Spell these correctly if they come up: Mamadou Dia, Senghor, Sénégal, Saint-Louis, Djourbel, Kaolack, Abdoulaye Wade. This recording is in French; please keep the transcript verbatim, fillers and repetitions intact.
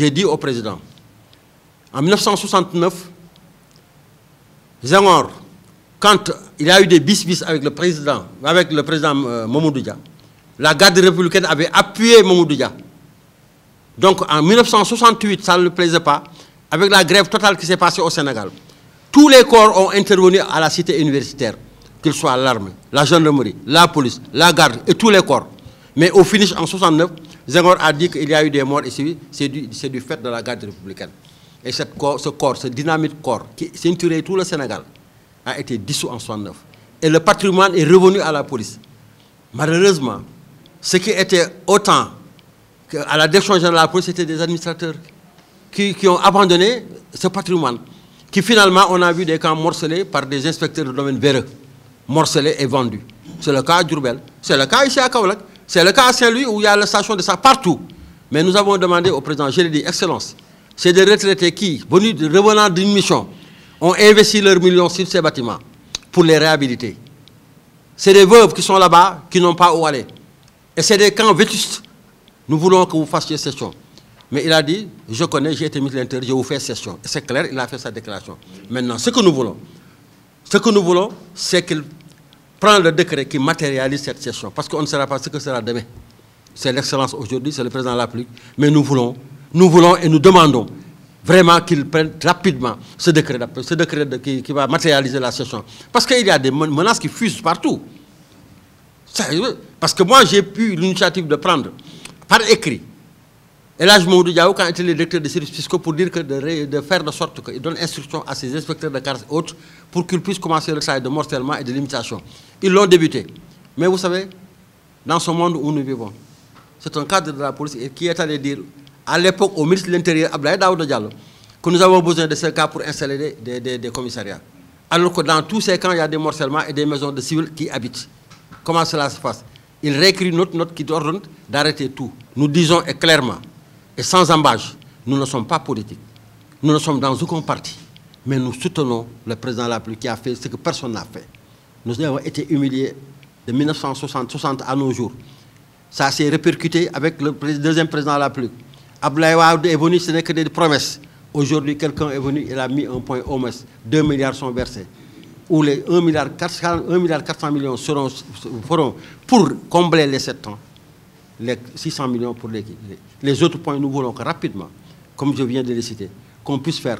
j'ai dit au président, en mille neuf cent soixante-neuf, Senghor, quand il a eu des bis-bis avec le président, avec le président euh, Mamadou Dia, la garde républicaine avait appuyé Mamadou Dia. Donc en mille neuf cent soixante-huit, ça ne le plaisait pas, avec la grève totale qui s'est passée au Sénégal, tous les corps ont intervenu à la cité universitaire, qu'ils soient l'armée, la gendarmerie, la police, la garde et tous les corps. Mais au finish, en mille neuf cent soixante-neuf, Senghor a dit qu'il y a eu des morts ici, c'est du, du fait de la garde républicaine. Et cette corps, ce corps, ce dynamique corps qui ceinturait tout le Sénégal, a été dissous en mille neuf cent soixante-neuf. Et le patrimoine est revenu à la police. Malheureusement, ce qui était autant à la décharge de la police, c'était des administrateurs qui, qui ont abandonné ce patrimoine. Qui finalement, on a vu des camps morcelés par des inspecteurs du domaine véreux, morcelés et vendus. C'est le cas à Djourbel, c'est le cas ici à Kaolack, c'est le cas à Saint-Louis où il y a la station de ça partout. Mais nous avons demandé au président, je l'ai dit, Excellence, c'est des retraités qui, venus de revenant d'une mission, ont investi leurs millions sur ces bâtiments pour les réhabiliter. C'est des veuves qui sont là-bas, qui n'ont pas où aller. Et c'est des camps vétustes. Nous voulons que vous fassiez session. Mais il a dit, je connais, j'ai été mis à l'intérieur, je vous fais session. C'est clair, il a fait sa déclaration. Maintenant, ce que nous voulons, ce que nous voulons, c'est qu'il prenne le décret qui matérialise cette session. Parce qu'on ne saura pas ce que sera demain. C'est l'excellence aujourd'hui, c'est le président de la République. Mais nous voulons, nous voulons et nous demandons vraiment qu'ils prennent rapidement ce décret, ce décret de, qui, qui va matérialiser la session. Parce qu'il y a des menaces qui fusent partout. Parce que moi, j'ai pu l'initiative de prendre par écrit. Et là, je me dis, quand était le directeur des services fiscaux pour dire que de, de faire de sorte qu'il donne instruction à ses inspecteurs de carte et autres pour qu'ils puissent commencer le travail de morcellement et de limitation. Ils l'ont débuté. Mais vous savez, dans ce monde où nous vivons, c'est un cadre de la police qui est allé dire à l'époque au ministre de l'Intérieur, Abdoulaye Wade, que nous avons besoin de ces cas pour installer des, des, des, des commissariats. Alors que dans tous ces camps, il y a des morcellements et des maisons de civils qui habitent. Comment cela se passe? Il réécrit notre note qui ordonne d'arrêter tout. Nous disons et clairement et sans embâche, nous ne sommes pas politiques. Nous ne sommes dans aucun parti. Mais nous soutenons le président de la République qui a fait ce que personne n'a fait. Nous avons été humiliés de mille neuf cent soixante à nos jours. Ça s'est répercuté avec le deuxième président de la République. Abdoulaye Wade est venu, ce n'est que des promesses. Aujourd'hui, quelqu'un est venu, il a mis un point au moins. deux milliards sont versés. Où les un milliard quatre cents millions seront, seront pour combler les sept ans. Les six cents millions pour l'équipe. Les autres points, nous voulons que rapidement, comme je viens de les citer, qu'on puisse faire.